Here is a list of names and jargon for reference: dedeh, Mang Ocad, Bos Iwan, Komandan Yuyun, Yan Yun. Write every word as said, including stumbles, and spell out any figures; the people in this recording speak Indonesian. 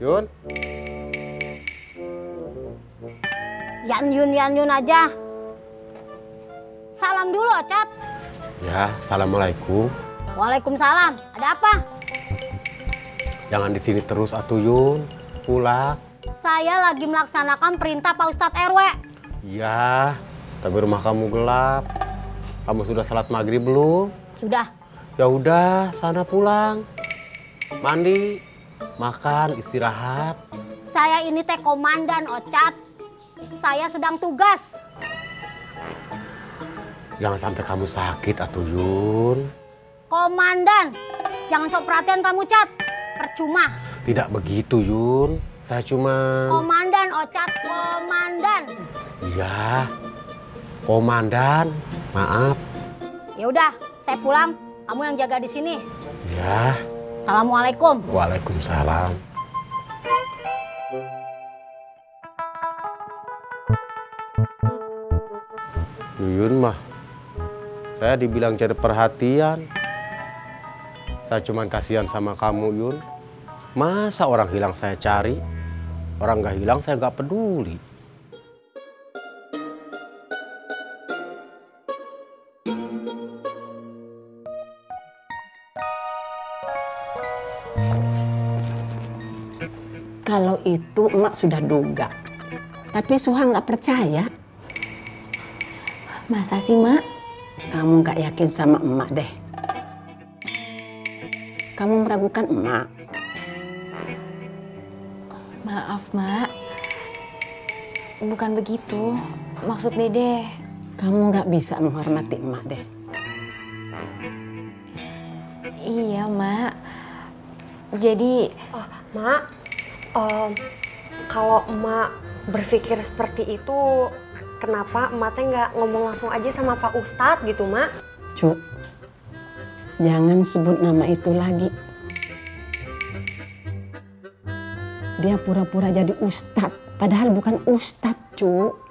Yun. Yan Yun, Yan Yun aja. Salam dulu, Ocad. Ya, assalamualaikum. Waalaikumsalam. Ada apa? Jangan di sini terus atuh, Yun. Pulang. Saya lagi melaksanakan perintah Pak Ustadz R W. Iya, tapi rumah kamu gelap. Kamu sudah salat maghrib belum? Sudah. Ya udah, sana pulang. Mandi, makan, istirahat. Saya ini teh komandan, Ocad. Saya sedang tugas. Jangan sampai kamu sakit atuh, Yun. Komandan, jangan sok perhatian kamu, Ocad. Percuma. Tidak begitu, Yun. Saya cuma... Komandan, Ocad. Komandan. Iya, komandan. Maaf. Ya udah, saya pulang. Kamu yang jaga di sini. Ya. Assalamualaikum. Waalaikumsalam. Yuyun mah, saya dibilang cari perhatian. Saya cuman kasihan sama kamu, Yun. Masa orang hilang saya cari, orang nggak hilang saya nggak peduli. Kalau itu emak sudah duga, tapi Suha nggak percaya. Masa sih, Mak? Kamu nggak yakin sama emak deh. Kamu meragukan emak. Maaf, Mak. Bukan begitu. Maksud Dede. Kamu nggak bisa menghormati emak deh. Iya, Mak. Jadi... Oh, Mak. Um, kalau emak berpikir seperti itu, kenapa emaknya nggak ngomong langsung aja sama Pak Ustadz gitu, Mak? Cuk, jangan sebut nama itu lagi. Dia pura-pura jadi Ustadz, padahal bukan Ustadz, Cuk.